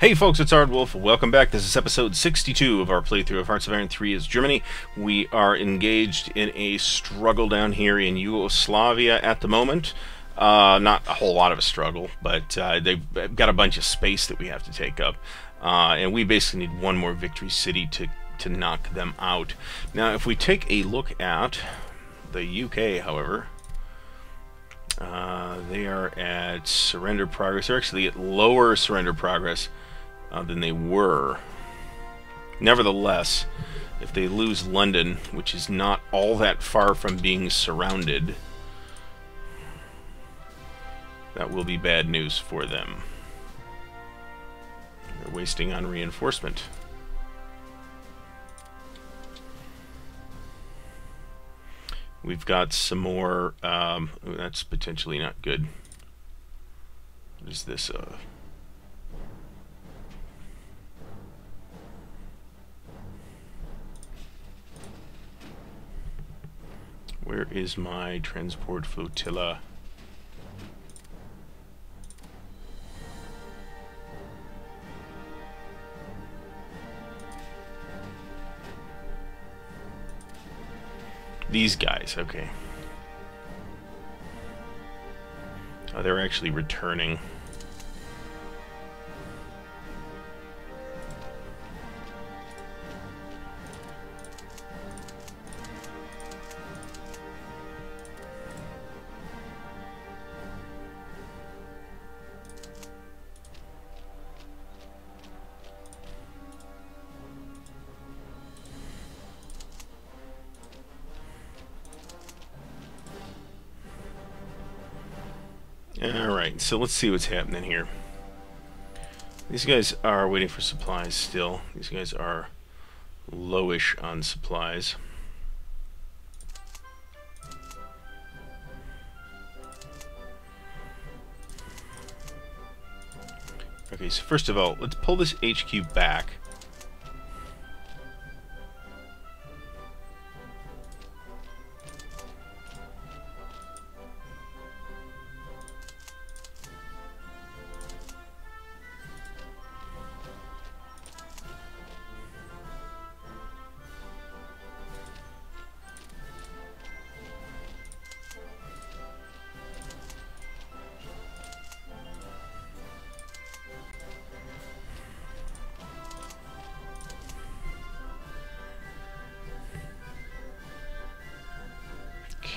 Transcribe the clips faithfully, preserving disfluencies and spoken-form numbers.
Hey folks, it's Ardwolf. Welcome back. This is episode sixty-two of our playthrough of Hearts of Iron three as Germany. We are engaged in a struggle down here in Yugoslavia at the moment. Uh, not a whole lot of a struggle, but uh, they've got a bunch of space that we have to take up. Uh, and we basically need one more victory city to, to knock them out. Now, if we take a look at the U K, however, uh, they are at surrender progress. They're actually at lower surrender progress Uh, than they were. Nevertheless, if they lose London, which is not all that far from being surrounded, that will be bad news for them. They're wasting on reinforcement. We've got some more. Um, that's potentially not good. What is this? Uh, Where is my transport flotilla? These guys, okay. Oh, they're actually returning. Alright, so let's see what's happening here. These guys are waiting for supplies still. These guys are lowish on supplies. Okay, so first of all, let's pull this H Q back.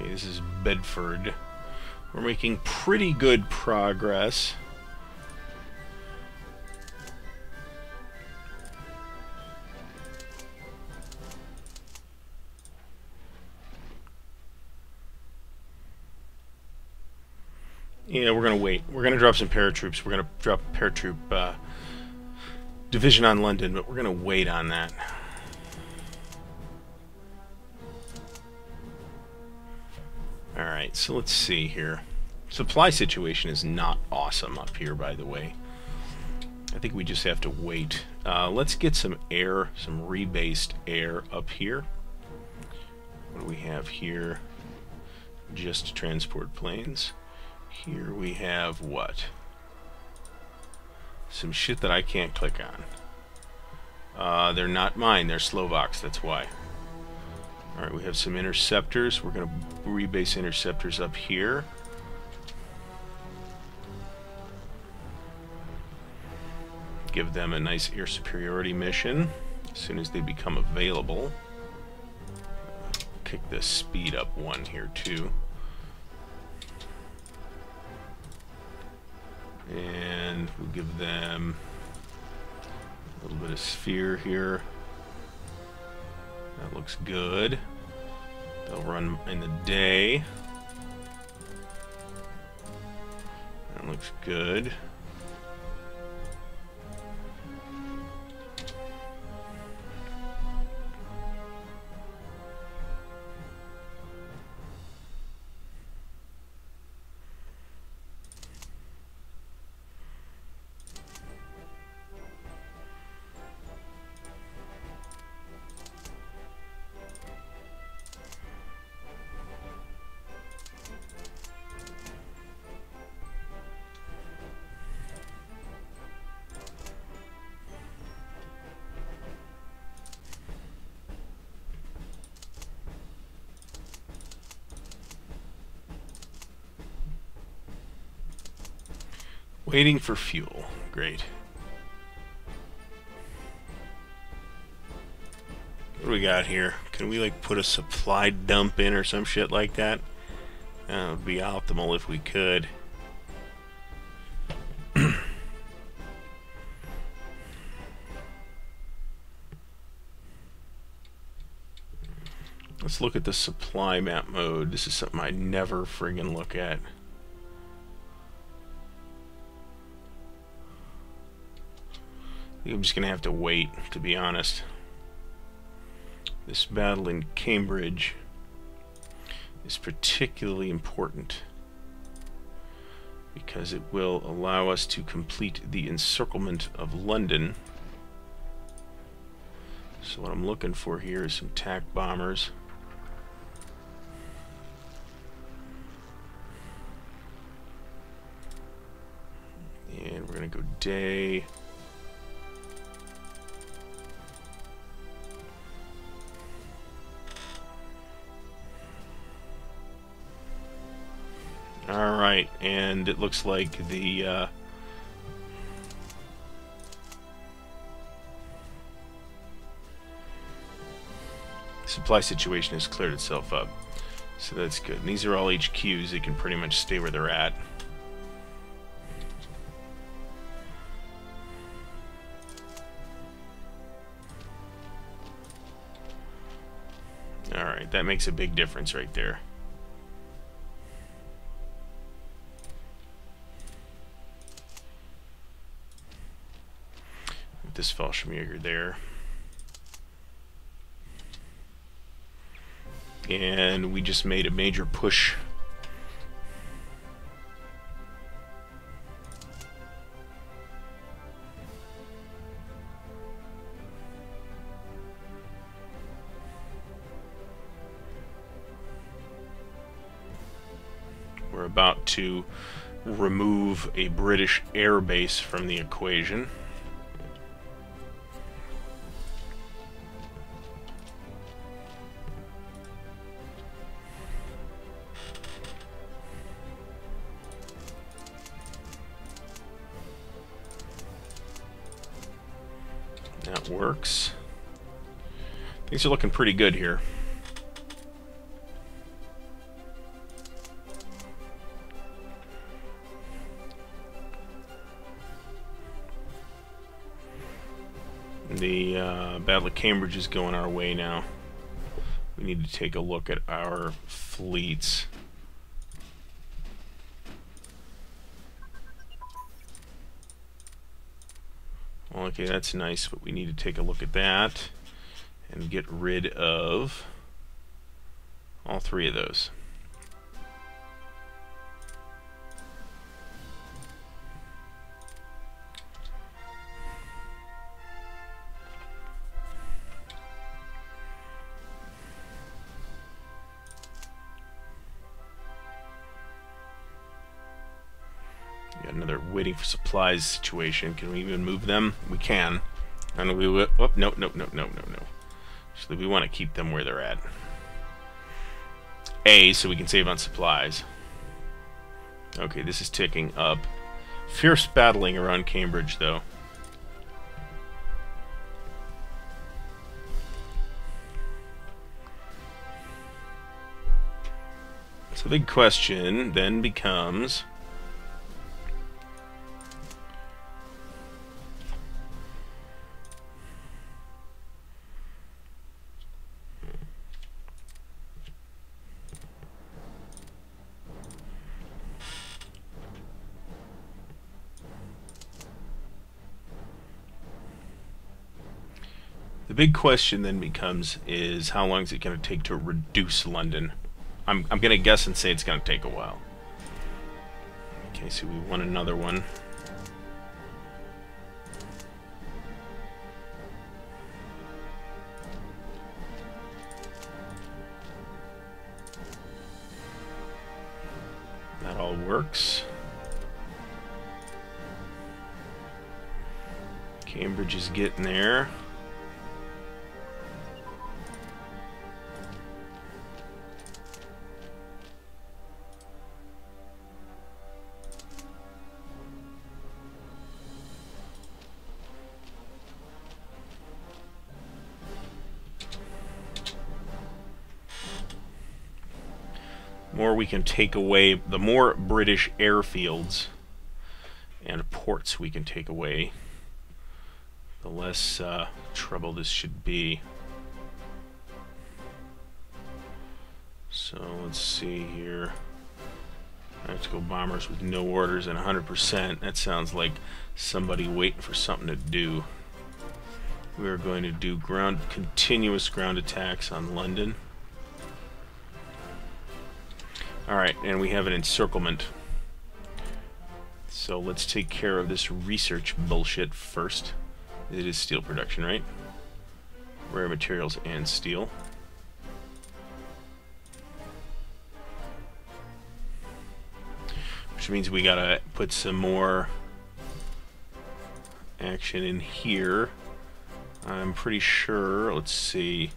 Okay, this is Bedford. We're making pretty good progress. Yeah, we're gonna wait. We're gonna drop some paratroops. We're gonna drop a paratroop uh, division on London, but we're gonna wait on that. Alright, so let's see here. Supply situation is not awesome up here, by the way. I think we just have to wait. Uh, let's get some air, some rebased air up here. What do we have here? Just transport planes. Here we have what? Some shit that I can't click on. Uh, they're not mine, they're Slovaks, that's why. Alright, we have some interceptors. We're going to rebase interceptors up here. Give them a nice air superiority mission as soon as they become available. Kick the speed up one here, too. And we'll give them a little bit of sphere here. That looks good. They'll run in the day. That looks good. Waiting for fuel. Great. What do we got here? Can we like put a supply dump in or some shit like that? That would be optimal if we could. Let's look at the supply map mode. This is something I never friggin' look at. I think I'm just gonna have to wait, to be honest. This battle in Cambridge is particularly important because it will allow us to complete the encirclement of London. So what I'm looking for here is some tac bombers. And we're gonna go day. Alright, and it looks like the uh, supply situation has cleared itself up. So that's good. And these are all H Qs. They can pretty much stay where they're at. Alright, that makes a big difference right there. This Falschmirger there, and we just made a major push. We're about to remove a British air base from the equation. That works. Things are looking pretty good here. The uh, Battle of Cambridge is going our way now. We need to take a look at our fleets. Okay, that's nice, but we need to take a look at that and get rid of all three of those. Another waiting for supplies situation. Can we even move them? We can. And we will. Oh, no, no, no, no, no, no. Actually, we want to keep them where they're at. A, so we can save on supplies. Okay, this is ticking up. Fierce battling around Cambridge, though. So the big question then becomes, The big question then becomes is how long is it going to take to reduce London? I'm, I'm going to guess and say it's going to take a while. Okay, so we want another one. That all works. Cambridge is getting there. more we can take away, the more British airfields and ports we can take away, the less uh, trouble this should be. So let's see here. Tactical bombers with no orders and one hundred percent. That sounds like somebody waiting for something to do. We are going to do ground continuous ground attacks on London. Alright, and we have an encirclement. So let's take care of this research bullshit first. It is steel production, right? Rare materials and steel. Which means we gotta put some more action in here. I'm pretty sure, let's see,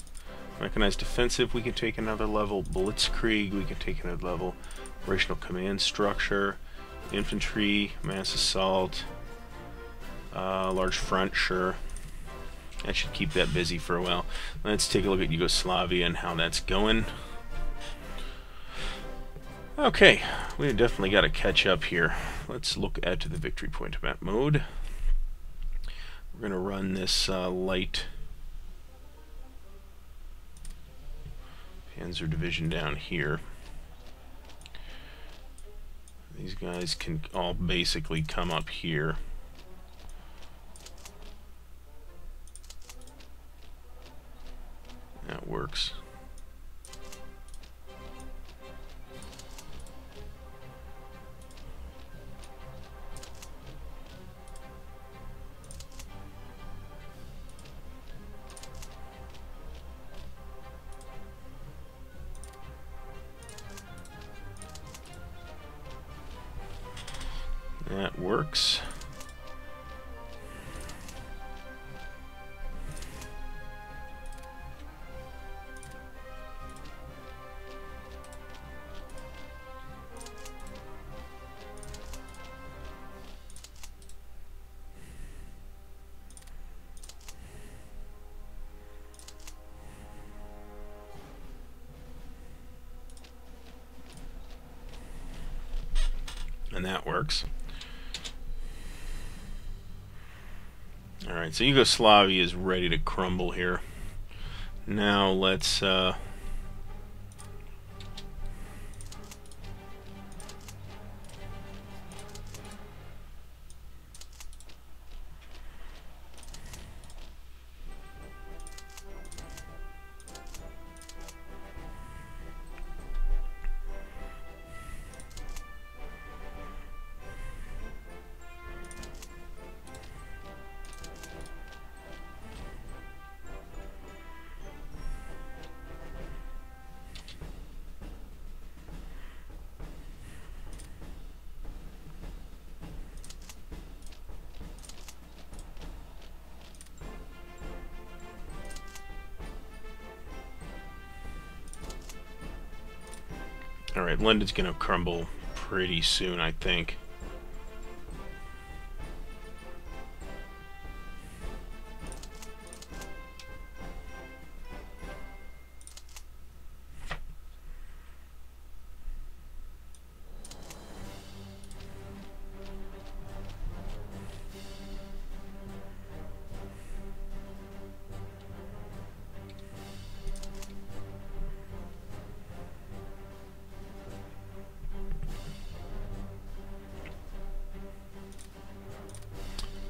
mechanized defensive, we can take another level, blitzkrieg, we can take another level, operational command structure, infantry, mass assault, uh, large front, sure, that should keep that busy for a while. Let's take a look at Yugoslavia and how that's going. Okay, we definitely got to catch up here. Let's look at the victory point map mode. We're going to run this uh, light Panzer Division down here. These guys can all basically come up here. That works. That works. And that works. Alright, so Yugoslavia is ready to crumble here. Now let's uh, Alright, London's gonna crumble pretty soon, I think.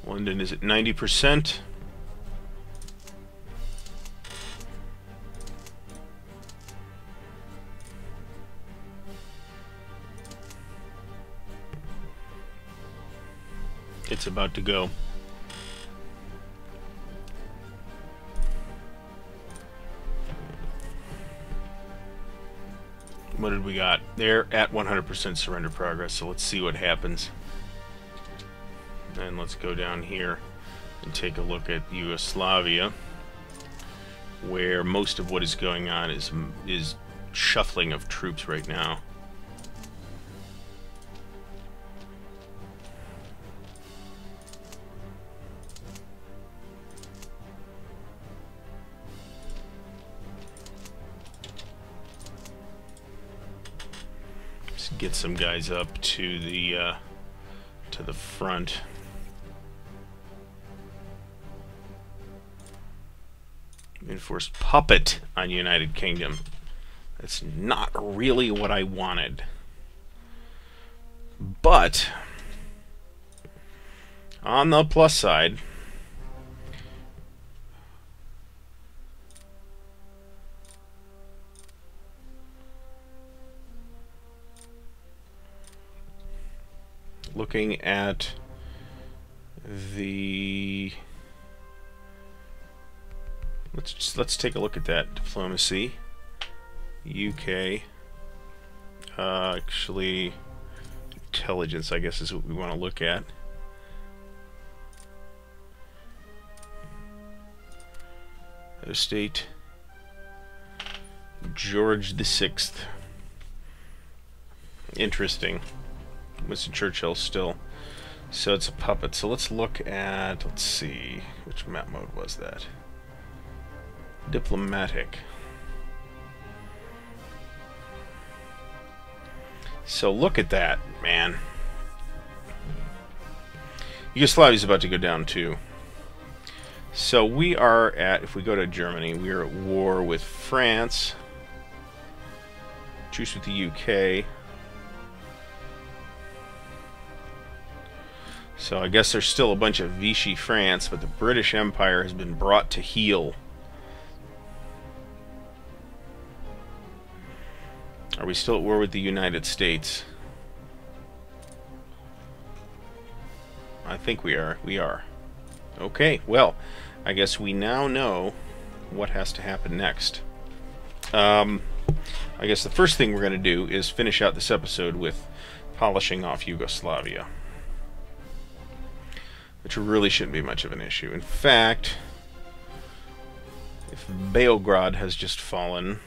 London is at ninety percent. It's about to go. What did we got? They're at one hundred percent surrender progress, so let's see what happens. And let's go down here and take a look at Yugoslavia, where most of what is going on is is shuffling of troops right now. get some guys up to the uh, to the front. Enforced puppet on United Kingdom. That's not really what I wanted. But on the plus side, looking at the let's just, let's take a look at that diplomacy. U K uh, actually intelligence, I guess, is what we want to look at. Other state, George the sixth. Interesting. Winston Churchill still. So it's a puppet. So let's look at, let's see, which map mode was that? Diplomatic. So look at that, man. Yugoslavia's about to go down too. So we are at, if we go to Germany, we are at war with France. Truce with the U K. So I guess there's still a bunch of Vichy France, but the British Empire has been brought to heel. Are we still at war with the United States? I think we are. We are. Okay, well, I guess we now know what has to happen next. Um, I guess the first thing we're going to do is finish out this episode with polishing off Yugoslavia, which really shouldn't be much of an issue. In fact, if Belgrade has just fallen,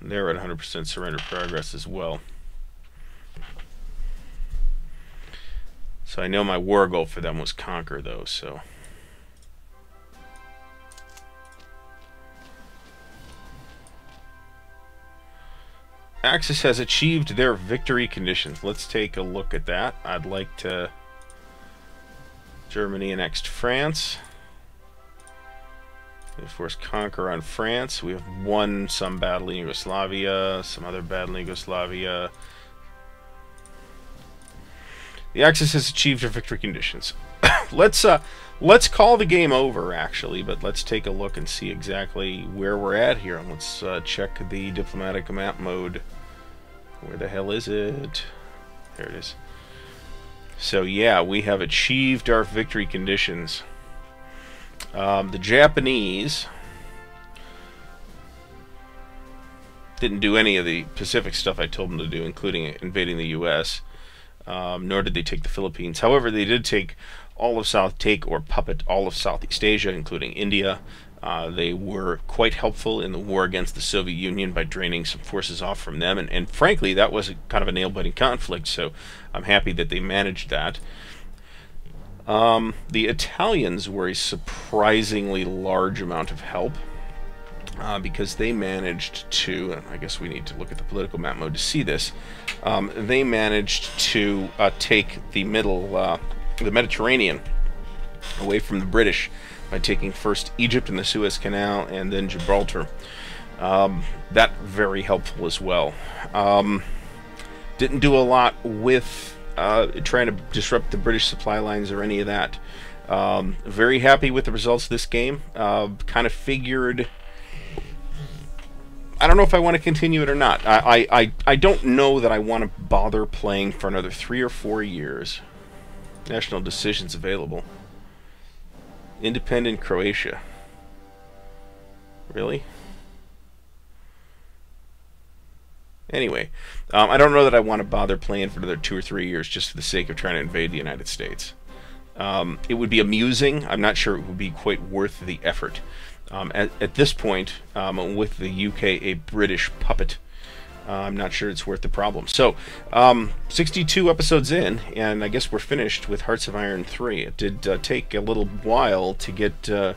they're at one hundred percent surrender progress as well. So I know my war goal for them was conquer, though, so... Axis has achieved their victory conditions. Let's take a look at that. I'd like to... Germany annexed France. Of course, conquer on France. We have won some battle in Yugoslavia, some other battle in Yugoslavia. The Axis has achieved their victory conditions. let's uh, let's call the game over, actually, but let's take a look and see exactly where we're at here. And let's uh, check the diplomatic map mode. Where the hell is it? There it is. So yeah, we have achieved our victory conditions. Um, the Japanese didn't do any of the Pacific stuff I told them to do, including invading the U S, um, nor did they take the Philippines. However, they did take all of South, take or puppet all of Southeast Asia, including India. Uh, they were quite helpful in the war against the Soviet Union by draining some forces off from them, and, and frankly, that was kind of a nail-biting conflict, so I'm happy that they managed that. Um, the Italians were a surprisingly large amount of help uh, because they managed to, and I guess we need to look at the political map mode to see this, um, they managed to uh, take the middle, uh, the Mediterranean away from the British by taking first Egypt and the Suez Canal and then Gibraltar. Um, that very helpful as well. Um, didn't do a lot with Uh, trying to disrupt the British supply lines or any of that. Um, very happy with the results of this game. Uh, kind of figured... I don't know if I want to continue it or not. I, I, I don't know that I want to bother playing for another three or four years. National decisions available. Independent Croatia. Really? Anyway, um, I don't know that I want to bother playing for another two or three years just for the sake of trying to invade the United States. Um, it would be amusing. I'm not sure it would be quite worth the effort. Um, at, at this point, um, with the U K a British puppet, uh, I'm not sure it's worth the problem. So, um, sixty-two episodes in, and I guess we're finished with Hearts of Iron three. It did uh, take a little while to get... Uh,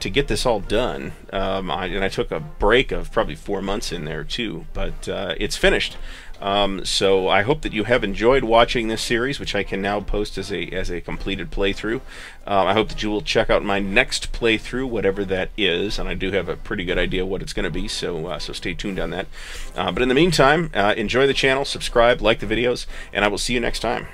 to get this all done, um, I, and I took a break of probably four months in there too, but uh, it's finished. Um, so I hope that you have enjoyed watching this series, which I can now post as a as a completed playthrough. Um, I hope that you will check out my next playthrough, whatever that is, and I do have a pretty good idea what it's going to be, so uh, so stay tuned on that. Uh, but in the meantime, uh, enjoy the channel, subscribe, like the videos, and I will see you next time.